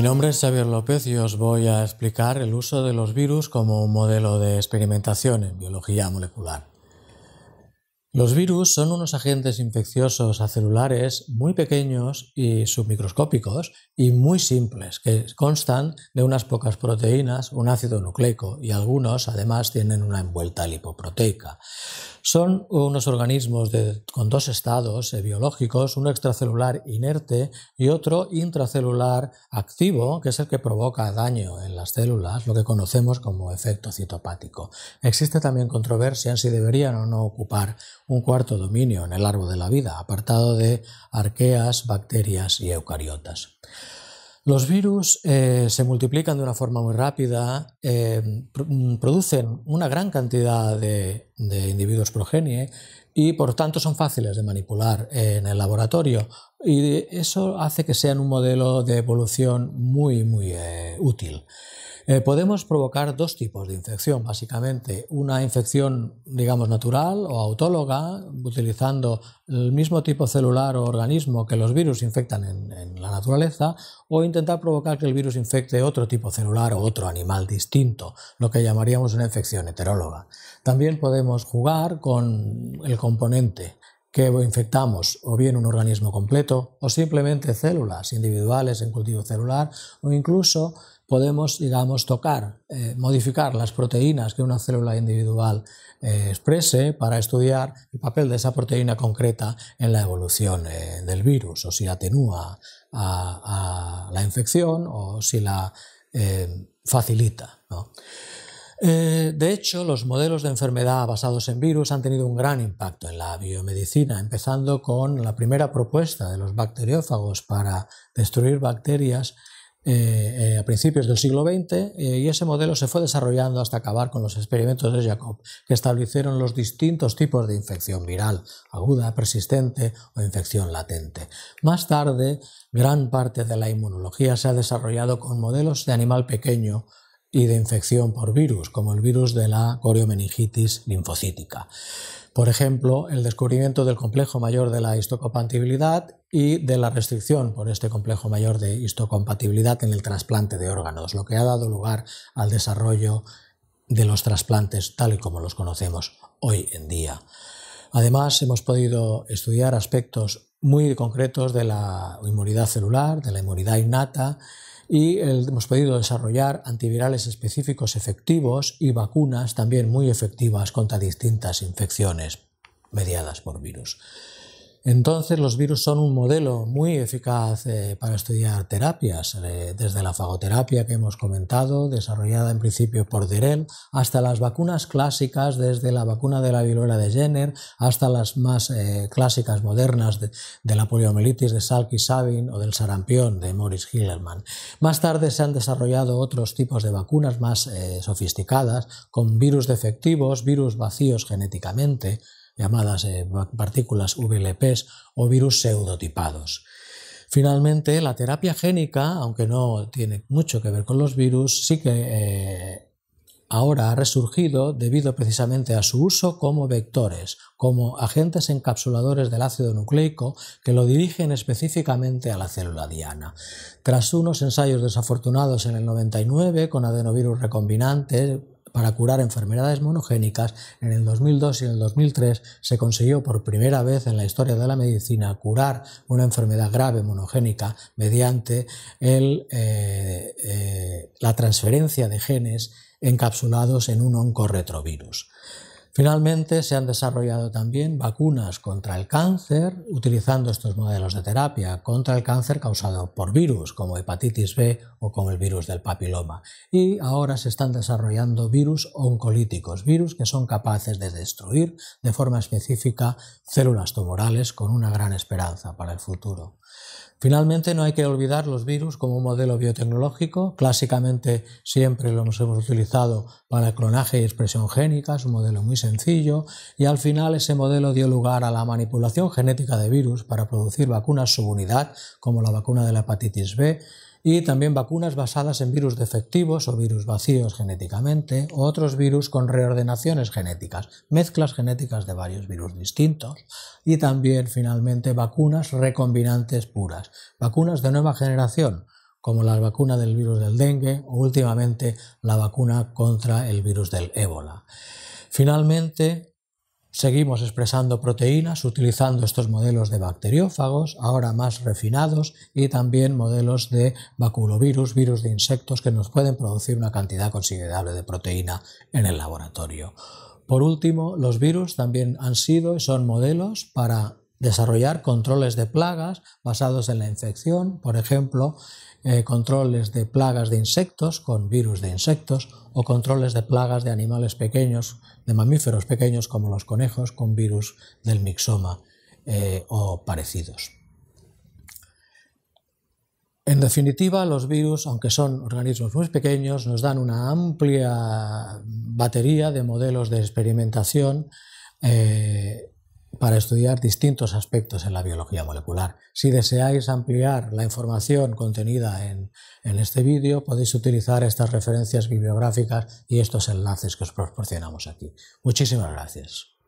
Mi nombre es Xavier López y os voy a explicar el uso de los virus como un modelo de experimentación en biología molecular. Los virus son unos agentes infecciosos acelulares muy pequeños y submicroscópicos y muy simples, que constan de unas pocas proteínas, un ácido nucleico y algunos además tienen una envuelta lipoproteica. Son unos organismos con dos estados biológicos, uno extracelular inerte y otro intracelular activo, que es el que provoca daño en las células, lo que conocemos como efecto citopático. Existe también controversia en si deberían o no ocupar un cuarto dominio en el árbol de la vida, apartado de arqueas, bacterias y eucariotas. Los virus se multiplican de una forma muy rápida, producen una gran cantidad de individuos progenie y por tanto son fáciles de manipular en el laboratorio y eso hace que sean un modelo de evolución muy útil. Podemos provocar dos tipos de infección, básicamente, una infección, digamos, natural o autóloga, utilizando el mismo tipo celular o organismo que los virus infectan en la naturaleza, o intentar provocar que el virus infecte otro tipo celular o otro animal distinto, lo que llamaríamos una infección heteróloga. También podemos jugar con el componente que infectamos o bien un organismo completo o simplemente células individuales en cultivo celular o incluso podemos, digamos, modificar las proteínas que una célula individual exprese para estudiar el papel de esa proteína concreta en la evolución del virus, o si atenúa a la infección o si la facilita, ¿no? De hecho, los modelos de enfermedad basados en virus han tenido un gran impacto en la biomedicina, empezando con la primera propuesta de los bacteriófagos para destruir bacterias a principios del siglo XX y ese modelo se fue desarrollando hasta acabar con los experimentos de Jacob, que establecieron los distintos tipos de infección viral, aguda, persistente o infección latente. Más tarde, gran parte de la inmunología se ha desarrollado con modelos de animal pequeño y de infección por virus, como el virus de la coriomeningitis linfocítica. Por ejemplo, el descubrimiento del complejo mayor de la histocompatibilidad y de la restricción por este complejo mayor de histocompatibilidad en el trasplante de órganos, lo que ha dado lugar al desarrollo de los trasplantes tal y como los conocemos hoy en día. Además, hemos podido estudiar aspectos muy concretos de la inmunidad celular, de la inmunidad innata, y hemos podido desarrollar antivirales específicos efectivos y vacunas también muy efectivas contra distintas infecciones mediadas por virus. Entonces, los virus son un modelo muy eficaz para estudiar terapias, desde la fagoterapia que hemos comentado, desarrollada en principio por Derel, hasta las vacunas clásicas, desde la vacuna de la viruela de Jenner hasta las más clásicas modernas de la poliomielitis de Salk y Sabin o del sarampión de Maurice Hillerman. Más tarde se han desarrollado otros tipos de vacunas más sofisticadas, con virus defectivos, virus vacíos genéticamente, llamadas partículas VLPs o virus pseudotipados. Finalmente, la terapia génica, aunque no tiene mucho que ver con los virus, sí que ahora ha resurgido debido precisamente a su uso como vectores, como agentes encapsuladores del ácido nucleico que lo dirigen específicamente a la célula diana. Tras unos ensayos desafortunados en el 99 con adenovirus recombinante, para curar enfermedades monogénicas, en el 2002 y en el 2003 se consiguió por primera vez en la historia de la medicina curar una enfermedad grave monogénica mediante la transferencia de genes encapsulados en un oncorretrovirus. Finalmente, se han desarrollado también vacunas contra el cáncer, utilizando estos modelos de terapia contra el cáncer causado por virus, como hepatitis B o como el virus del papiloma. Y ahora se están desarrollando virus oncolíticos, virus que son capaces de destruir de forma específica células tumorales, con una gran esperanza para el futuro. Finalmente, no hay que olvidar los virus como un modelo biotecnológico. Clásicamente siempre los hemos utilizado para clonaje y expresión génica, es un modelo muy sencillo, y al final ese modelo dio lugar a la manipulación genética de virus para producir vacunas subunidad, como la vacuna de la hepatitis B, y también vacunas basadas en virus defectivos o virus vacíos genéticamente, o otros virus con reordenaciones genéticas, mezclas genéticas de varios virus distintos, y también finalmente vacunas recombinantes puras, vacunas de nueva generación, como las vacunas del virus del dengue o últimamente la vacuna contra el virus del ébola. Finalmente, seguimos expresando proteínas utilizando estos modelos de bacteriófagos, ahora más refinados, y también modelos de baculovirus, virus de insectos, que nos pueden producir una cantidad considerable de proteína en el laboratorio. Por último, los virus también han sido y son modelos para desarrollar controles de plagas basados en la infección, por ejemplo, controles de plagas de insectos con virus de insectos o controles de plagas de animales pequeños, de mamíferos pequeños como los conejos, con virus del mixoma o parecidos. En definitiva, los virus, aunque son organismos muy pequeños, nos dan una amplia batería de modelos de experimentación para estudiar distintos aspectos en la biología molecular. Si deseáis ampliar la información contenida en este vídeo, podéis utilizar estas referencias bibliográficas y estos enlaces que os proporcionamos aquí. Muchísimas gracias.